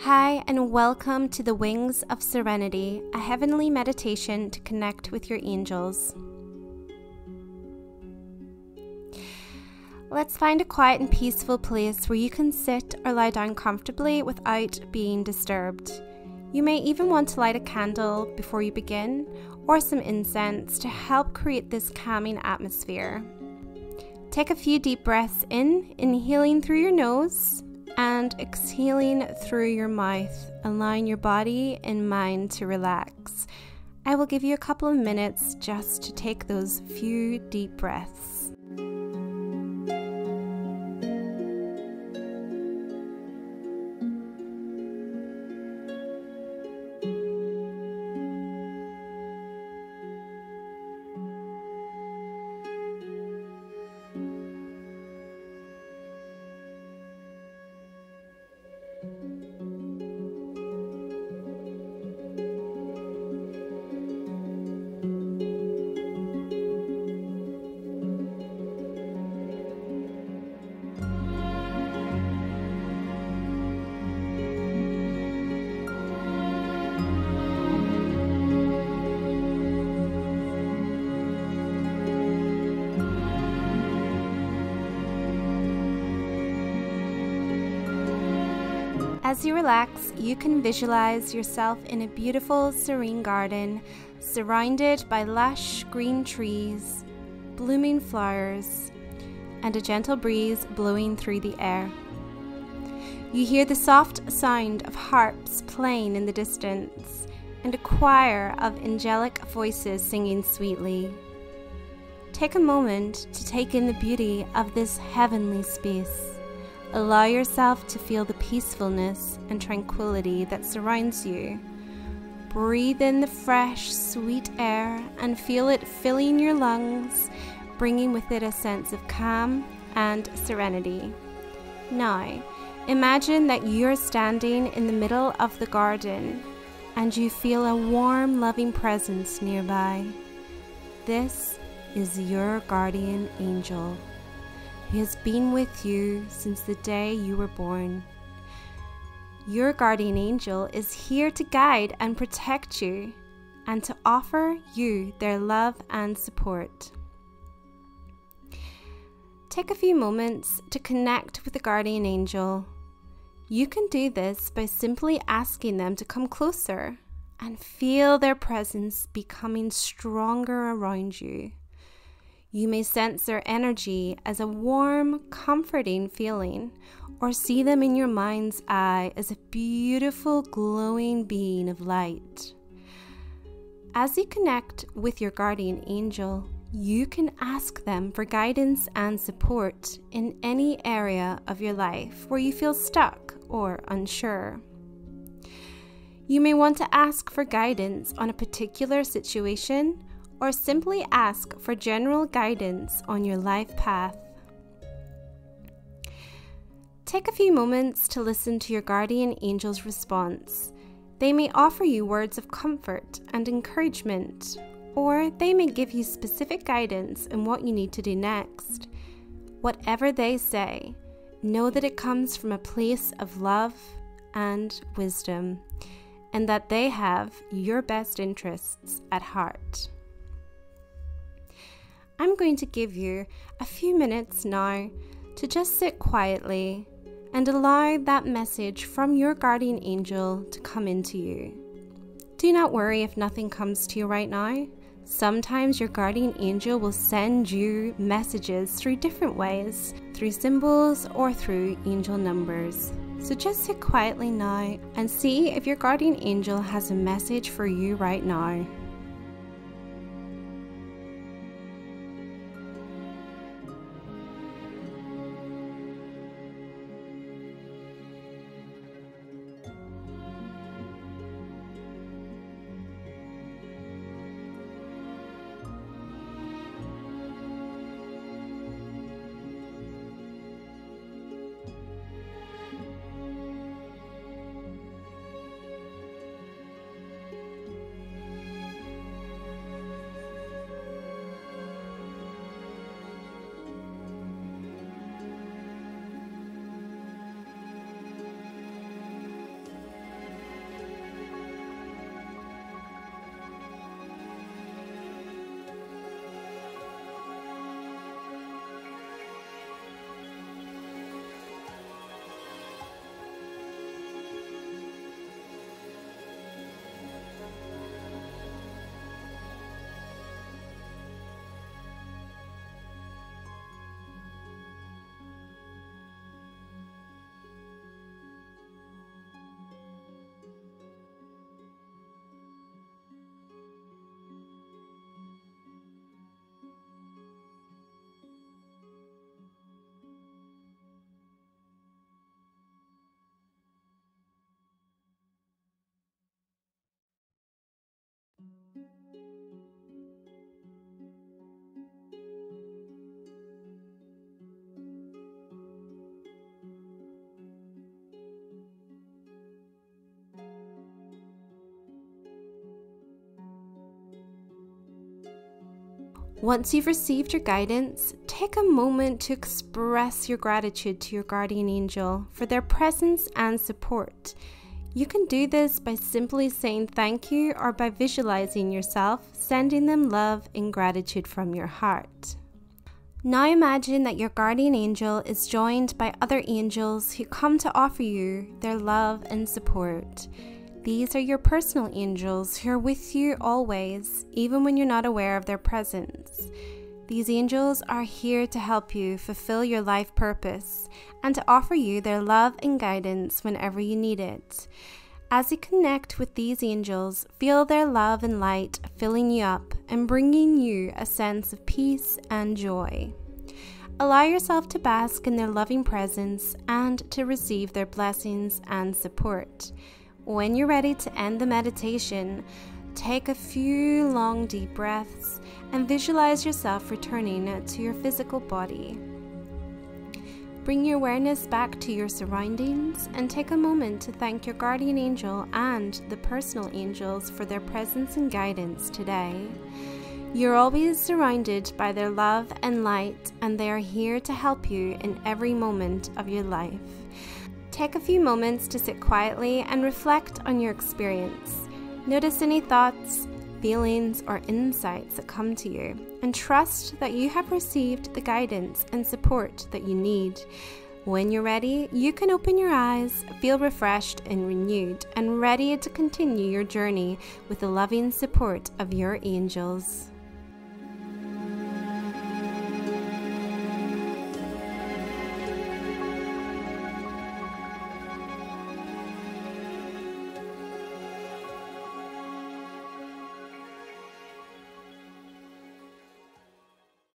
Hi, and welcome to the Wings of Serenity, a heavenly meditation to connect with your angels. Let's find a quiet and peaceful place where you can sit or lie down comfortably without being disturbed. You may even want to light a candle before you begin, or some incense to help create this calming atmosphere. Take a few deep breaths in, inhaling through your nose and exhaling through your mouth, allowing your body and mind to relax. I will give you a couple of minutes just to take those few deep breaths. As you relax, you can visualize yourself in a beautiful, serene garden, surrounded by lush green trees, blooming flowers, and a gentle breeze blowing through the air. You hear the soft sound of harps playing in the distance, and a choir of angelic voices singing sweetly. Take a moment to take in the beauty of this heavenly space. Allow yourself to feel the peacefulness and tranquility that surrounds you. Breathe in the fresh, sweet air and feel it filling your lungs, bringing with it a sense of calm and serenity. Now, imagine that you're standing in the middle of the garden and you feel a warm, loving presence nearby. This is your guardian angel. He has been with you since the day you were born. Your guardian angel is here to guide and protect you and to offer you their love and support. Take a few moments to connect with the guardian angel. You can do this by simply asking them to come closer and feel their presence becoming stronger around you. You may sense their energy as a warm, comforting feeling, or see them in your mind's eye as a beautiful, glowing being of light. As you connect with your guardian angel, you can ask them for guidance and support in any area of your life where you feel stuck or unsure. You may want to ask for guidance on a particular situation, or simply ask for general guidance on your life path. Take a few moments to listen to your guardian angel's response. They may offer you words of comfort and encouragement, or they may give you specific guidance on what you need to do next. Whatever they say, know that it comes from a place of love and wisdom, and that they have your best interests at heart. I'm going to give you a few minutes now to just sit quietly and allow that message from your guardian angel to come into you. Do not worry if nothing comes to you right now. Sometimes your guardian angel will send you messages through different ways, through symbols or through angel numbers. So just sit quietly now and see if your guardian angel has a message for you right now. Once you've received your guidance, take a moment to express your gratitude to your guardian angel for their presence and support. You can do this by simply saying thank you or by visualizing yourself sending them love and gratitude from your heart. Now imagine that your guardian angel is joined by other angels who come to offer you their love and support. These are your personal angels who are with you always, even when you're not aware of their presence. These angels are here to help you fulfill your life purpose and to offer you their love and guidance whenever you need it. As you connect with these angels, feel their love and light filling you up and bringing you a sense of peace and joy. Allow yourself to bask in their loving presence and to receive their blessings and support. When you're ready to end the meditation, take a few long deep breaths and visualize yourself returning to your physical body. Bring your awareness back to your surroundings and take a moment to thank your guardian angel and the personal angels for their presence and guidance today. You're always surrounded by their love and light, and they are here to help you in every moment of your life. Take a few moments to sit quietly and reflect on your experience. Notice any thoughts, feelings, or insights that come to you, and trust that you have received the guidance and support that you need. When you're ready, you can open your eyes, feel refreshed and renewed, and ready to continue your journey with the loving support of your angels.